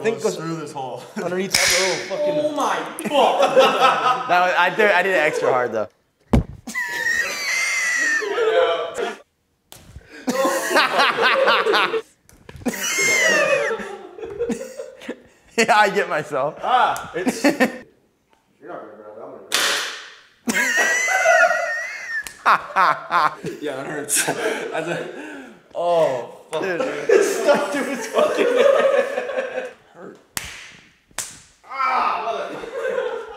I think it goes through this hole. Underneath. Oh, fucking. Oh my God. That was, I did it extra hard though. Yeah, I get myself. Ah, it's. You're not gonna grab that one. Yeah, it hurts. That's a. Oh, fuck. Dude. It's stuck to his fucking head.